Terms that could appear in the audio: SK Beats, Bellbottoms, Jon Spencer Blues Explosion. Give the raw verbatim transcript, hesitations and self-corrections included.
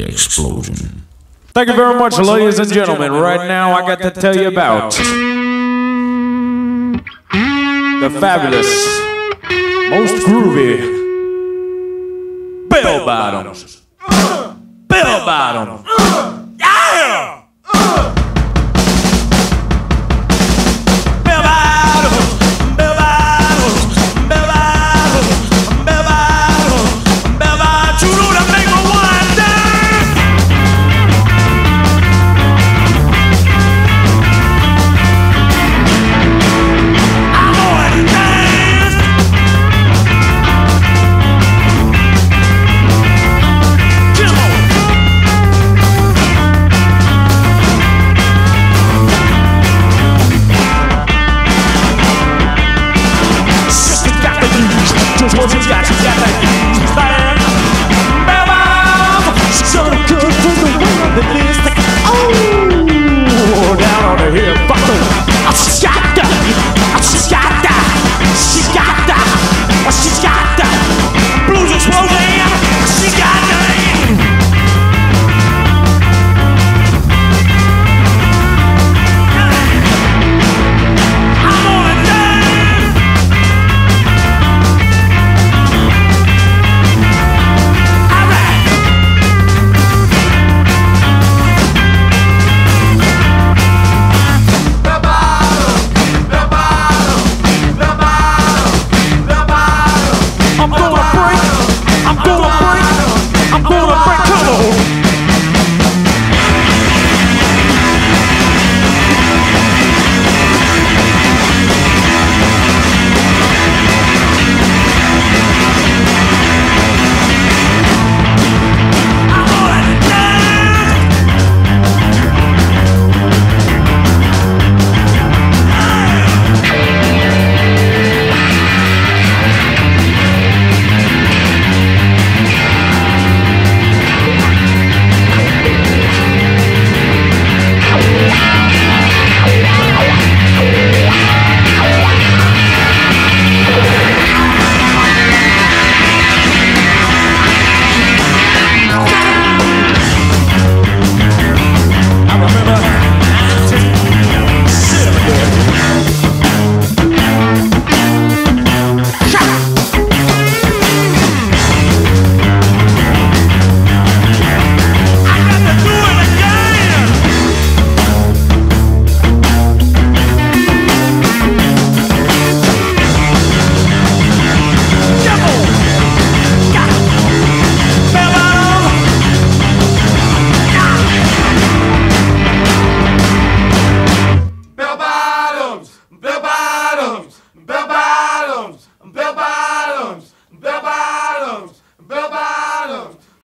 Explosion. Thank you very much, ladies and gentlemen. Right now, I got to tell you about the fabulous, most groovy Bellbottoms. Bellbottoms. Yeah! What you got, you got that you find. Bam, bam, so good for the women that list. Oh, down on the hill, fuck her. She's got that, she's got that, she's got that, she's got that. Blues explosion, she got that. Bell bottoms, bell bottoms, bell bottoms.